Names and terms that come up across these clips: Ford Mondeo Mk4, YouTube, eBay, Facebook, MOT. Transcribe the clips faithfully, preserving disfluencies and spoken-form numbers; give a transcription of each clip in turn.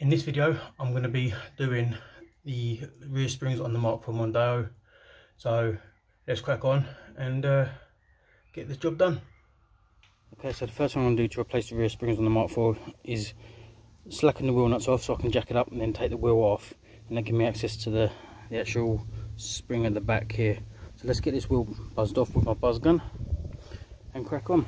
In this video, I'm going to be doing the rear springs on the Mark four Mondeo. So let's crack on and uh, get this job done. Okay, so the first thing I'm going to do to replace the rear springs on the Mark four is slacken the wheel nuts off so I can jack it up and then take the wheel off, and that gives me access to the, the actual spring at the back here. So let's get this wheel buzzed off with my buzz gun and crack on.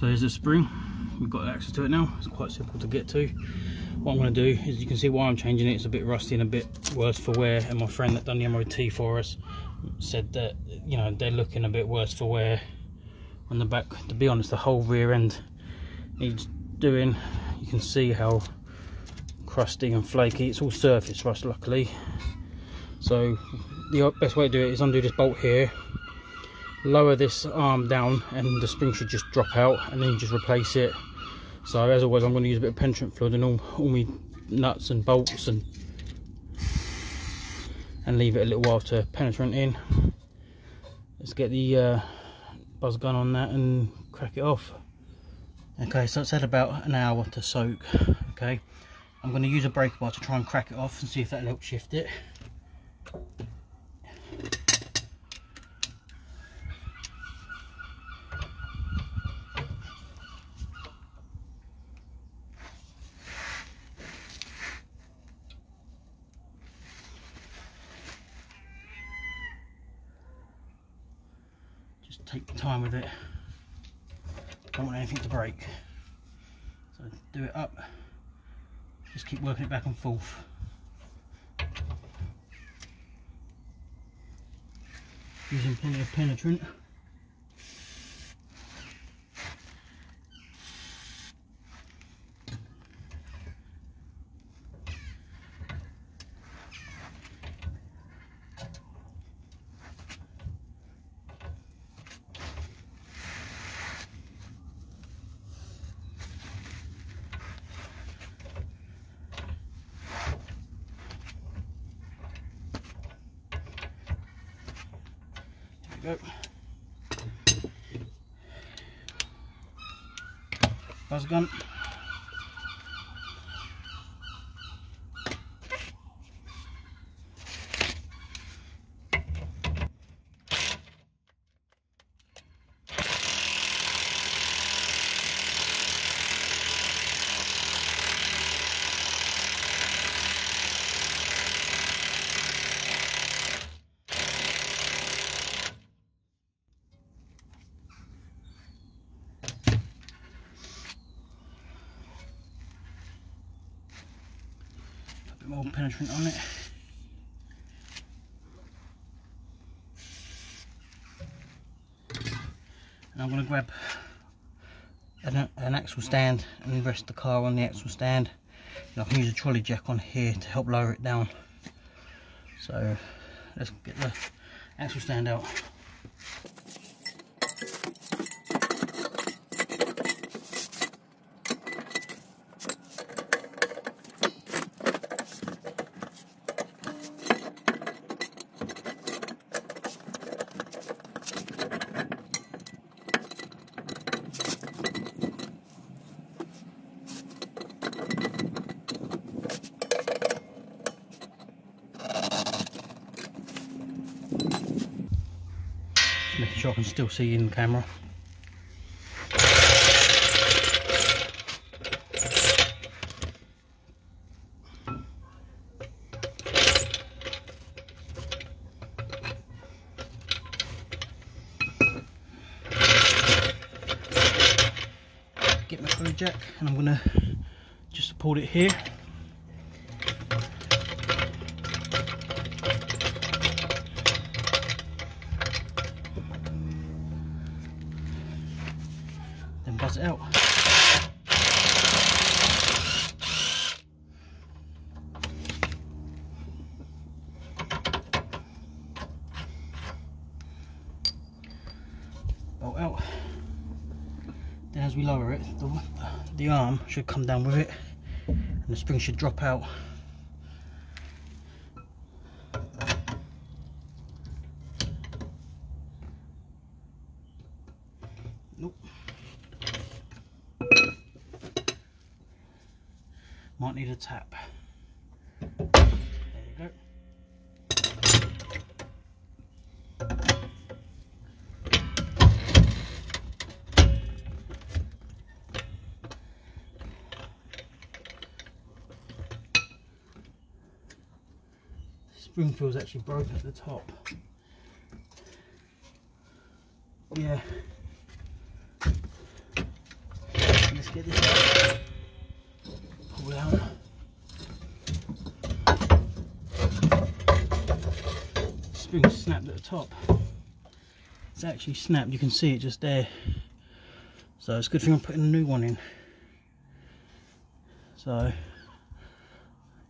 So here's the spring, we've got access to it now, it's quite simple to get to. What I'm going to do is, you can see why I'm changing it, it's a bit rusty and a bit worse for wear, and my friend that done the M O T for us said that, you know, they're looking a bit worse for wear on the back. To be honest, the whole rear end needs doing. You can see how crusty and flaky, it's all surface rust luckily. So the best way to do it is undo this bolt here, lower this arm down, and the spring should just drop out, and then you just replace it. So as always, I'm going to use a bit of penetrant fluid and all, all my nuts and bolts and and leave it a little while to penetrant in. Let's get the uh, buzz gun on that and crack it off. Okay, so it's had about an hour to soak. Okay, I'm going to use a breaker bar to try and crack it off and see if that'll help shift it. Take your time with it, don't want anything to break, so do it up, just keep working it back and forth. Using plenty of penetrant. Go. Buzz gun. More penetrant on it. And I'm going to grab an, an axle stand and rest the car on the axle stand, and I can use a trolley jack on here to help lower it down. So let's get the axle stand out. sure I can still see in the camera. Get my crew jack and I'm going to just support it here. Then buzz it out. Bolt out. Then as we lower it, the, the arm should come down with it and the spring should drop out. Nope. Might need a tap. There you go. Spring feels actually broken at the top. Yeah. Let's get this out. Pull it out. Spring snapped at the top. It's actually snapped. You can see it just there. So it's a good thing I'm putting a new one in. So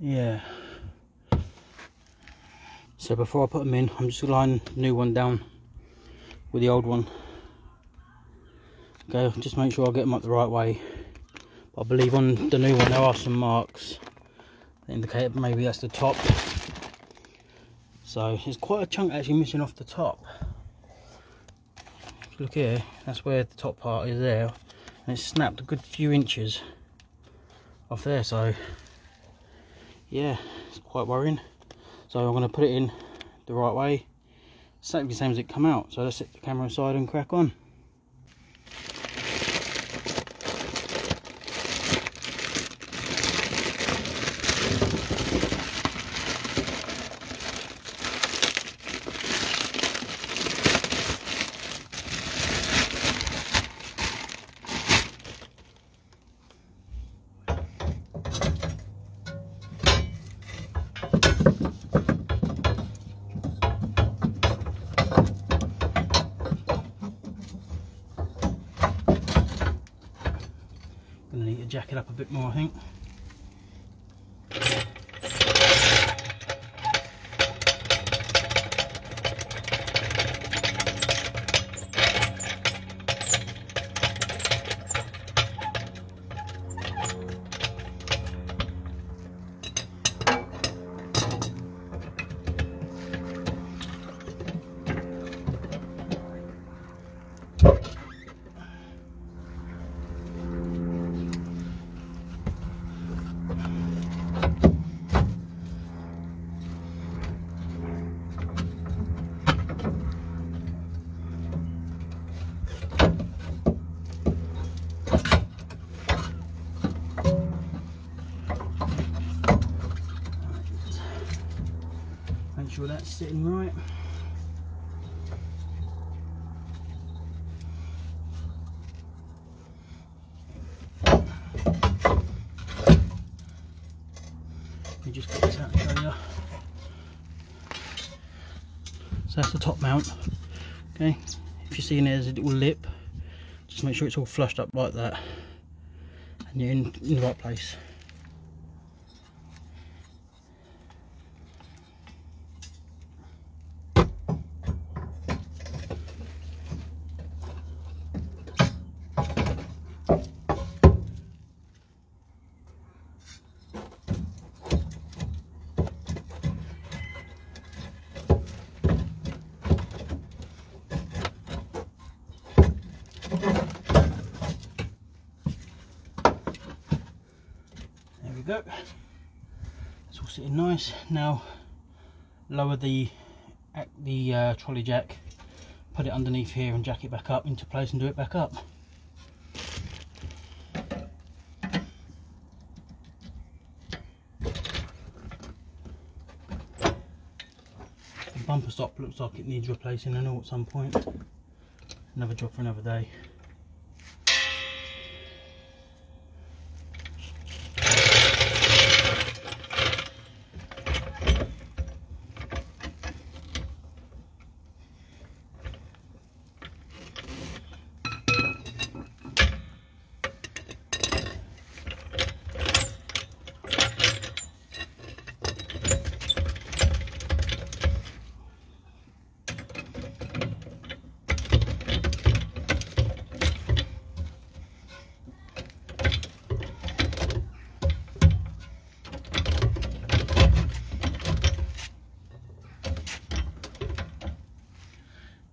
yeah. So before I put them in, I'm just lining the new one down with the old one. Okay, just make sure I get them up the right way. But I believe on the new one there are some marks that indicate maybe that's the top. So there's quite a chunk actually missing off the top. If you look here, that's where the top part is there, and it's snapped a good few inches off there. So yeah, it's quite worrying. So I'm going to put it in the right way, exactly the same as it come out. So let's set the camera aside and crack on. Jack it up a bit more, I think. Sure that's sitting right. Let me just get this out and show you. So that's the top mount. Okay, if you see in there, there's a little lip. Just make sure it's all flushed up like that, and you're in, in the right place. Go. It's all sitting nice. Now lower the the uh, trolley jack, put it underneath here and jack it back up into place and do it back up. The bumper stop looks like it needs replacing, I know, at some point. Another job for another day.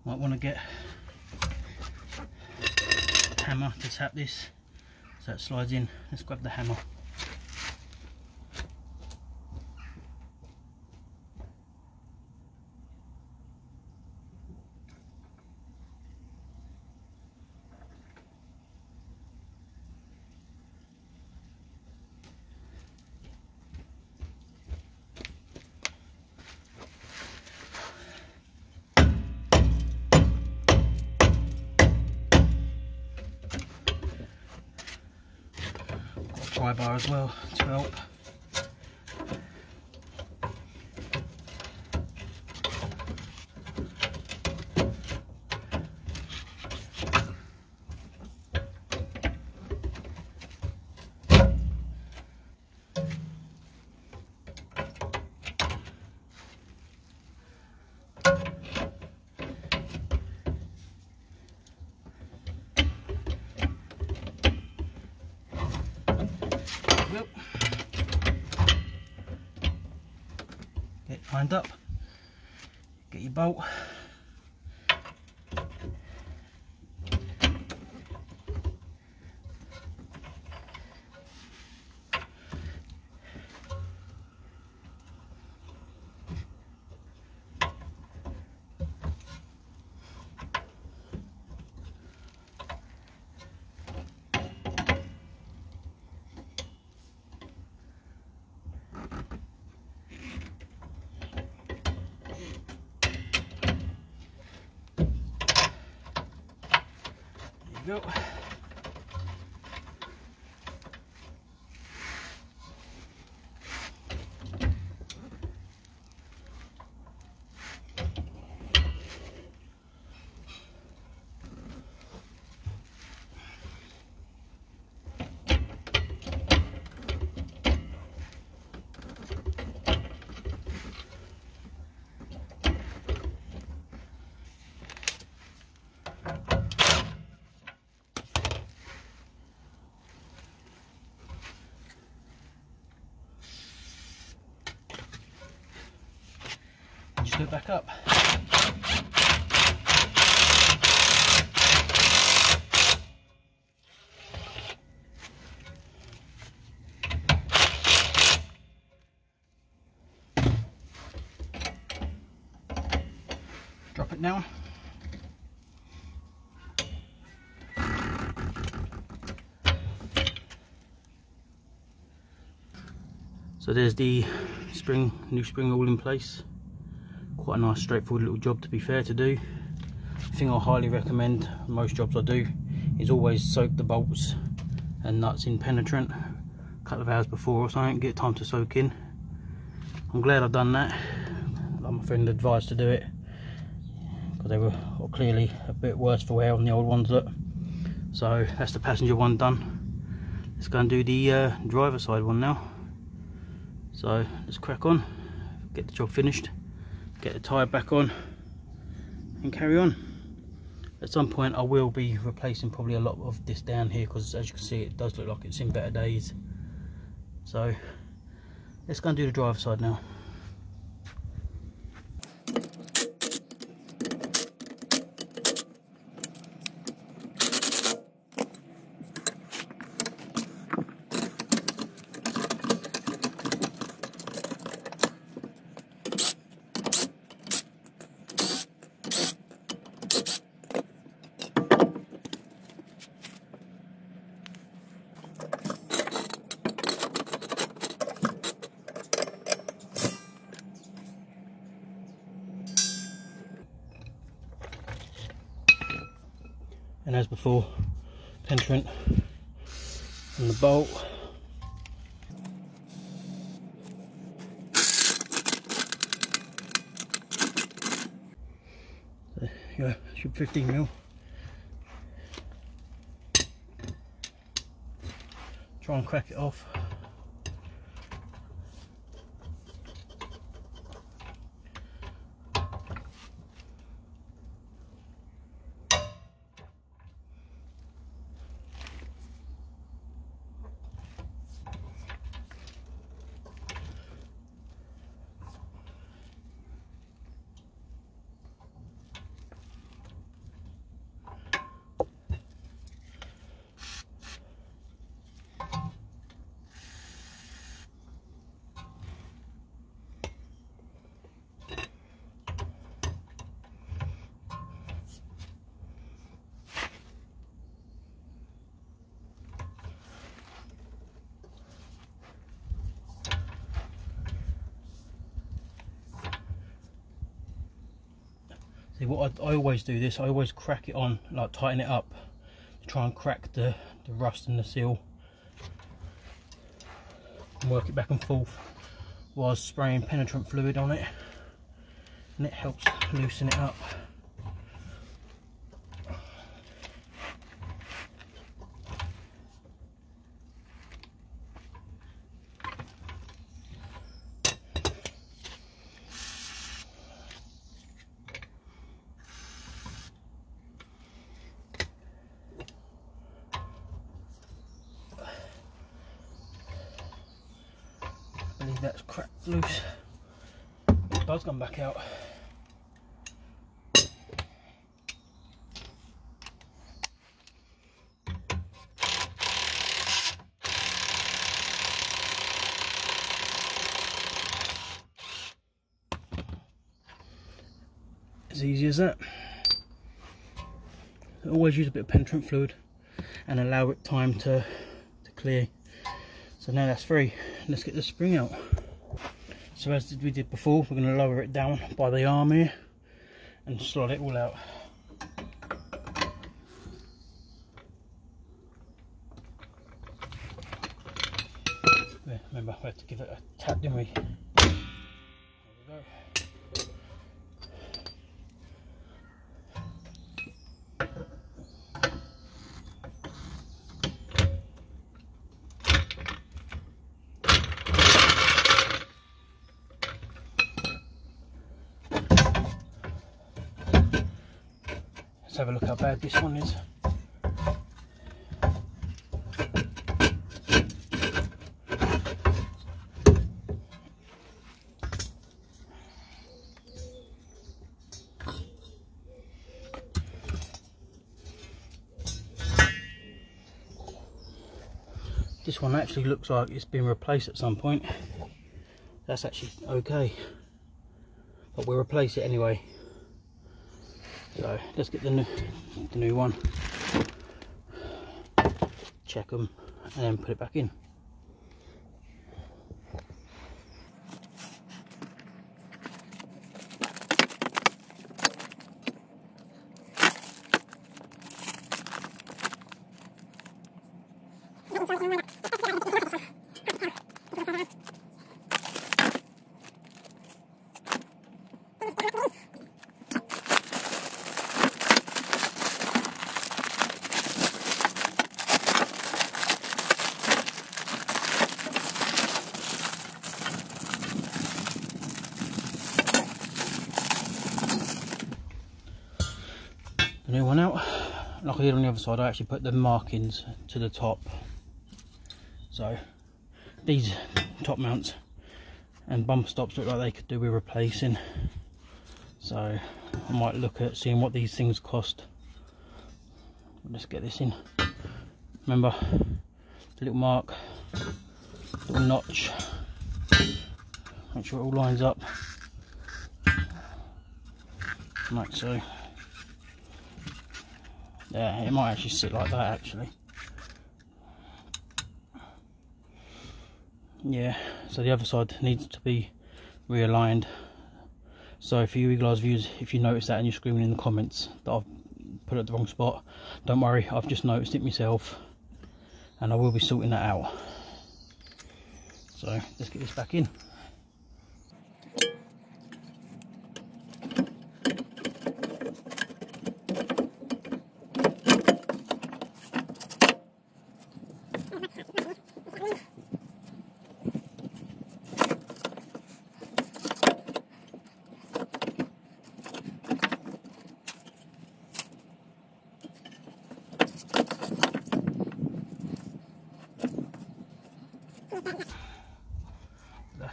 Might want to get a hammer to tap this so it slides in. Let's grab the hammer. Pry bar as well to help. Get it lined up, get your bolt. Go. Do it back up. Drop it now. So there's the spring, new spring all in place. Quite a nice straightforward little job, to be fair, to do. The thing I highly recommend, most jobs I do, is always soak the bolts and nuts in penetrant a couple of hours before or something, get time to soak in. I'm glad I've done that. My friend advised to do it because they were clearly a bit worse for wear on the old ones, look. So that's the passenger one done. Let's go and do the uh, driver side one now. So let's crack on, get the job finished, get the tyre back on and carry on. At some point I will be replacing probably a lot of this down here because, as you can see, it does look like it's in better days. So let's go and do the driver's side now. Thank you. and as before, penetrant and the bolt. So, yeah, should be fifteen mil. Try and crack it off. See, what I, I always do this, I always crack it on, like tighten it up, to try and crack the, the rust and the seal, and work it back and forth while spraying penetrant fluid on it, and it helps loosen it up. That's cracked loose. It does come back out. As easy as that. Always use a bit of penetrant fluid and allow it time to, to clear. So now that's free. Let's get the spring out. So as we did before, we're going to lower it down by the arm here and slot it all out. There, remember, we had to give it a tap, didn't we? There we go. Let's have a look how bad this one is. This one actually looks like it's been replaced at some point. That's actually okay, but we'll replace it anyway. So let's get the new, the new one, check them and then put it back in. New one out. Like I did on the other side, I actually put the markings to the top, so these top mounts and bumper stops look like they could do with replacing, so I might look at seeing what these things cost. Let's get this in. Remember the little mark, little notch, make sure it all lines up like so. Yeah, it might actually sit like that actually. Yeah, so the other side needs to be realigned. So if you guys views, if you notice that and you're screaming in the comments that I've put it at the wrong spot. Don't worry, I've just noticed it myself and I will be sorting that out. So let's get this back in.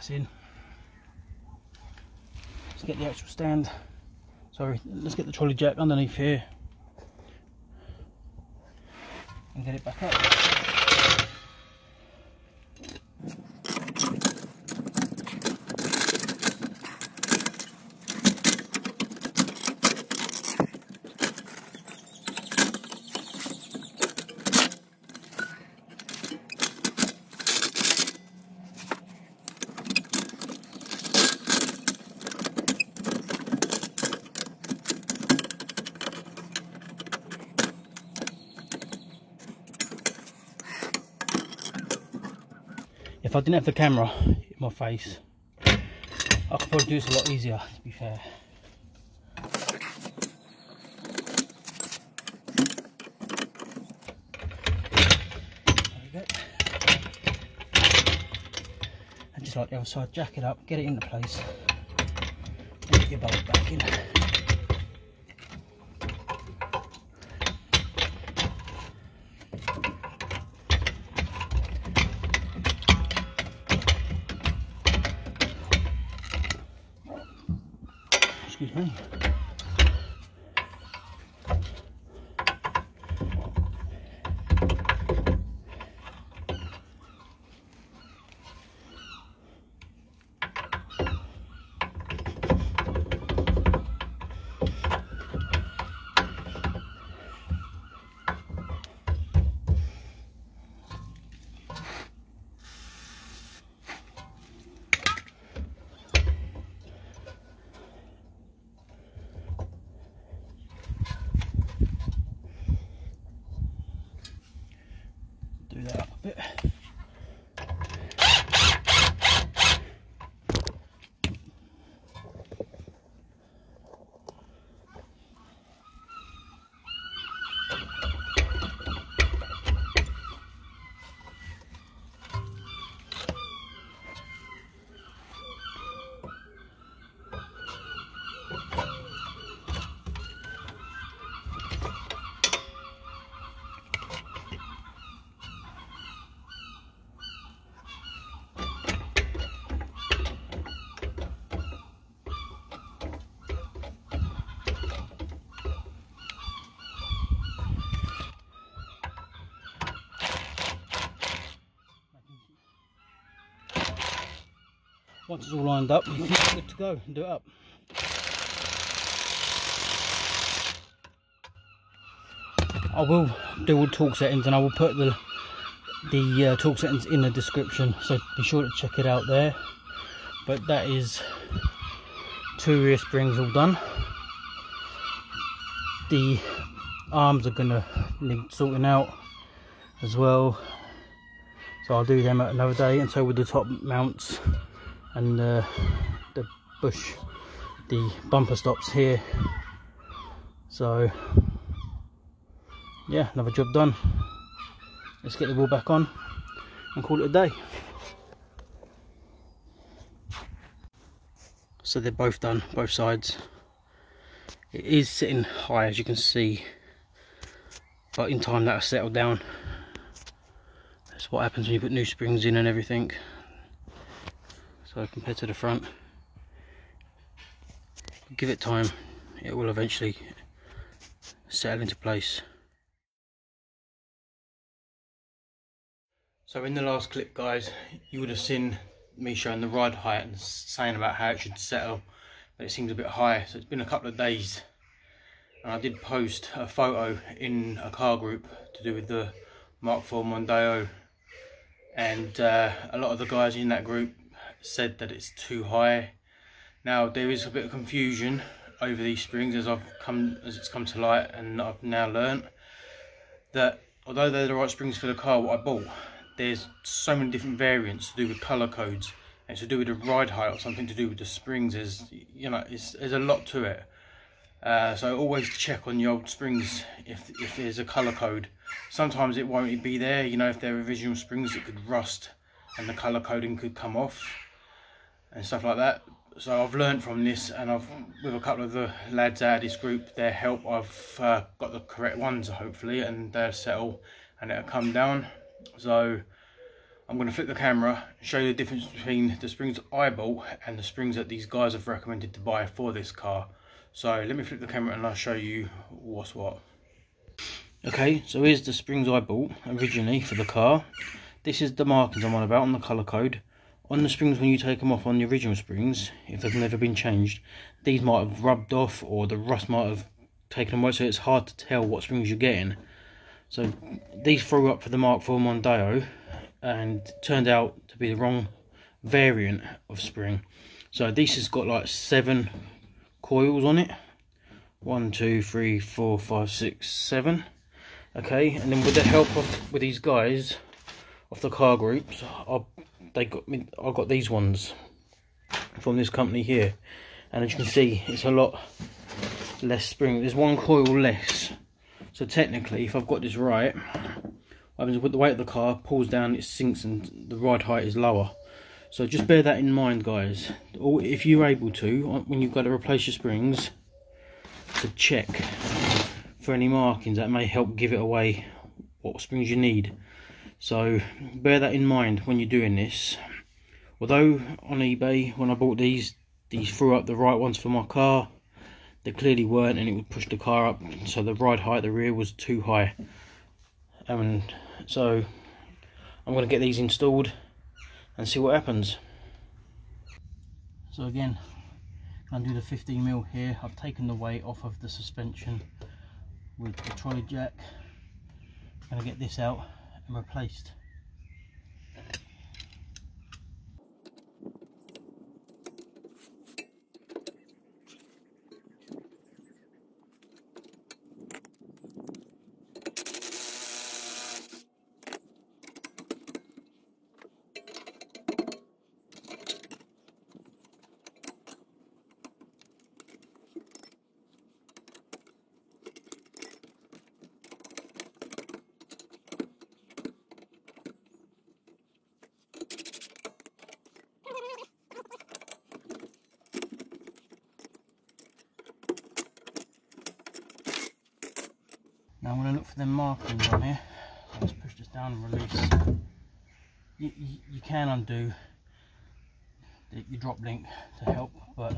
In. Let's get the actual stand. Sorry, let's get the trolley jack underneath here and get it back up. If I didn't have the camera in my face, I could probably do this a lot easier, to be fair. There we go. And just like the other side, jack it up, get it into place, and get your bolt back in. Excuse me. Once it's all lined up, you're good to go and do it up. I will do all the torque settings, and I will put the the uh, torque settings in the description, so be sure to check it out there. But that is two rear springs all done. The arms are gonna need sorting out as well, so I'll do them another day, and so with the top mounts. And uh, the bush, the bumper stops here. So yeah, another job done. Let's get the wheel back on and call it a day. So they're both done, both sides. It is sitting high, as you can see, but in time that'll settle down. That's what happens when you put new springs in and everything. So compared to the front, give it time, it will eventually settle into place. So in the last clip, guys, you would have seen me showing the ride height and saying about how it should settle, but it seems a bit high. So it's been a couple of days, and I did post a photo in a car group to do with the Mark four Mondeo, and uh, a lot of the guys in that group said that it's too high. Now there is a bit of confusion over these springs as I've come as it's come to light, and I've now learnt that although they're the right springs for the car what I bought, there's so many different variants to do with colour codes and to do with the ride height or something to do with the springs. Is you know, it's, there's a lot to it. Uh, so always check on the old springs if, if there's a colour code. Sometimes it won't be there, you know, if they're original springs it could rust and the colour coding could come off and stuff like that. So I've learned from this, and I've, with a couple of the lads out of this group, their help, I've uh, got the correct ones hopefully, and they'll settle and it'll come down. So I'm going to flip the camera, show you the difference between the springs I bought and the springs that these guys have recommended to buy for this car. So let me flip the camera and I'll show you what's what. Okay, so here's the springs I bought originally for the car. This is the markings I'm on about on the colour code. On the springs, when you take them off on the original springs, if they've never been changed, these might have rubbed off or the rust might have taken them away, so it's hard to tell what springs you're getting. So these threw up for the Mark four Mondeo and turned out to be the wrong variant of spring. So this has got like seven coils on it. One, two, three, four, five, six, seven. Okay, and then with the help of with these guys of the car groups, I they got me. I got these ones from this company here, and as you can see, it's a lot less spring. There's one coil less. So technically, if I've got this right, what happens with the weight of the car pulls down, it sinks, and the ride height is lower. So just bear that in mind, guys. Or if you're able to, when you've got to replace your springs, to check for any markings that may help give it away what springs you need. So bear that in mind when you're doing this. Although on eBay when I bought these, these threw up the right ones for my car, they clearly weren't, and it would push the car up, so the ride height, the rear was too high. And so I'm going to get these installed and see what happens. So again, undo the fifteen mil here. I've taken the weight off of the suspension with the trolley jack. I'm going to get this out and replaced. Now I'm going to look for them markings on here. Let's push this down and release. You, you, you can undo the, your drop link to help, but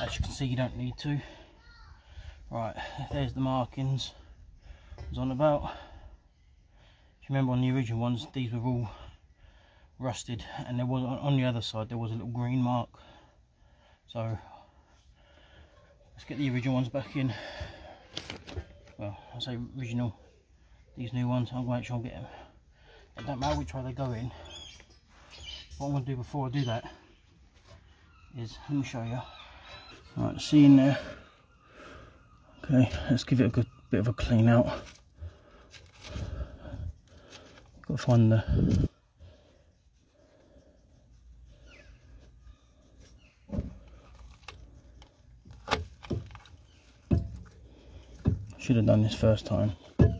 as you can see, you don't need to. Right, there's the markings I was on about. If you remember on the original ones, these were all rusted, and there was on the other side there was a little green mark. So let's get the original ones back in. Well, I say original, these new ones, I'm going to make sure I get them. It don't matter which way they go in. What I'm going to do before I do that is, let me show you. Right, see in there. Okay, let's give it a good bit of a clean out. Got to find the. Should have done this first time, but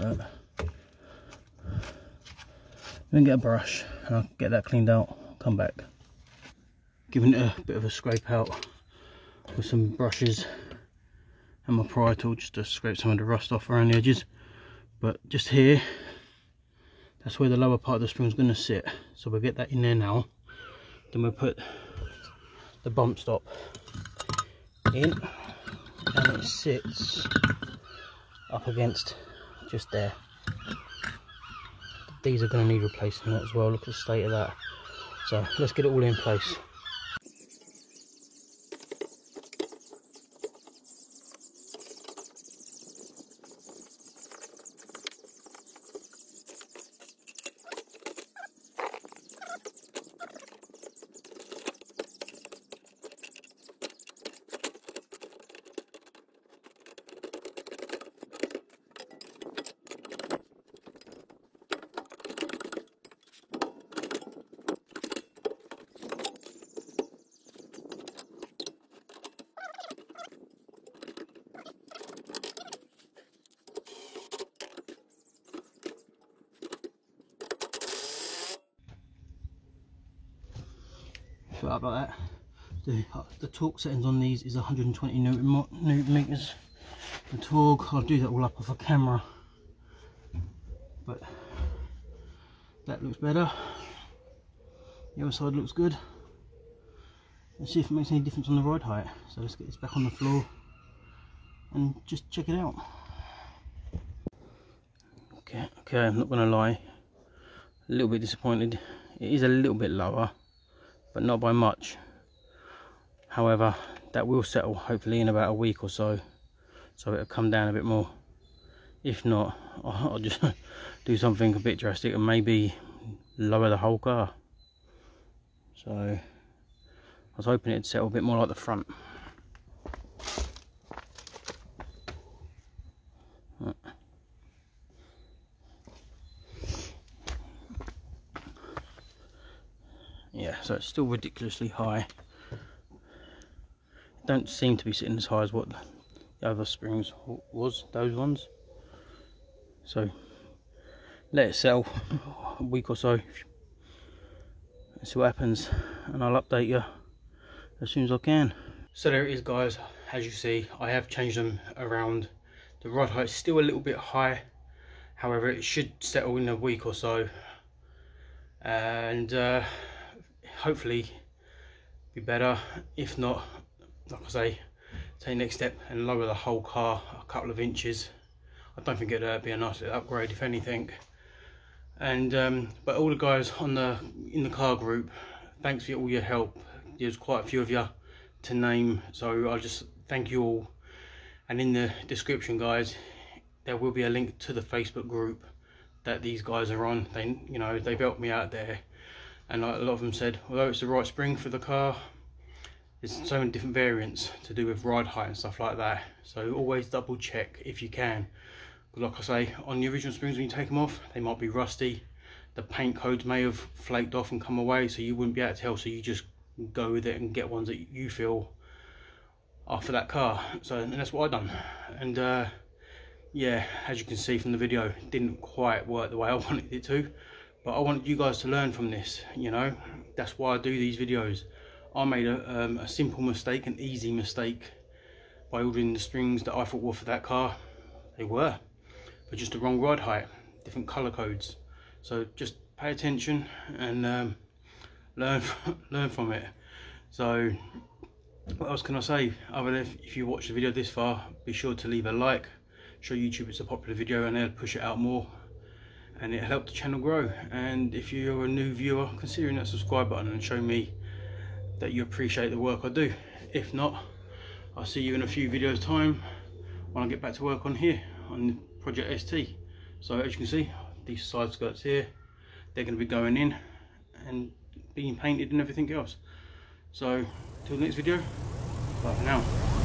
let me get a brush and I'll get that cleaned out. Come back. Giving it a bit of a scrape out with some brushes and my pry tool just to scrape some of the rust off around the edges. But just here, that's where the lower part of the spring is going to sit. So we'll get that in there now. Then we'll put the bump stop in, and it sits up against just there. These are going to need replacing as well. Look at the state of that. So let's get it all in place. About that, the, uh, the torque settings on these is one hundred twenty newton meters. The torque, I'll do that all up off a camera, but that looks better. The other side looks good. Let's see if it makes any difference on the ride height. So let's get this back on the floor and just check it out. Okay, okay, I'm not gonna lie, a little bit disappointed. It is a little bit lower, but not by much. However, that will settle hopefully in about a week or so, so it'll come down a bit more. If not, I'll just do something a bit drastic and maybe lower the whole car. So I was hoping it'd settle a bit more like the front. Yeah, so it's still ridiculously high. Don't seem to be sitting as high as what the other springs was, those ones. So let it settle a week or so and see what happens, and I'll update you as soon as I can. So there it is, guys. As you see, I have changed them around. The rod height is still a little bit high, however it should settle in a week or so, and uh hopefully be better. If not, like I say, take the next step and lower the whole car a couple of inches. I don't think it'd uh, be a nice upgrade, if anything. And um, but all the guys on the in the car group, thanks for all your help. There's quite a few of you to name, so I'll just thank you all. And in the description, guys, there will be a link to the Facebook group that these guys are on. They, you know, they've helped me out there. And like a lot of them said, although it's the right spring for the car, there's so many different variants to do with ride height and stuff like that. So always double check if you can. But like I say, on the original springs, when you take them off, they might be rusty. The paint codes may have flaked off and come away, so you wouldn't be able to tell. So you just go with it and get ones that you feel are for that car. So and that's what I've done. And uh, yeah, as you can see from the video, it didn't quite work the way I wanted it to. But I want you guys to learn from this, you know. That's why I do these videos. I made a, um, a simple mistake, an easy mistake, by ordering the springs that I thought were for that car. They were, but just the wrong ride height, different color codes. So just pay attention and um, learn, learn from it. So what else can I say? Other than if, if you watched the video this far, be sure to leave a like. Show YouTube it's a popular video and they'll push it out more. And it helped the channel grow. And if you're a new viewer, consider that subscribe button and show me that you appreciate the work I do. If not, I'll see you in a few videos time when I get back to work on here on the Project S T. So as you can see, these side skirts here, they're going to be going in and being painted and everything else. So till the next video, bye for now.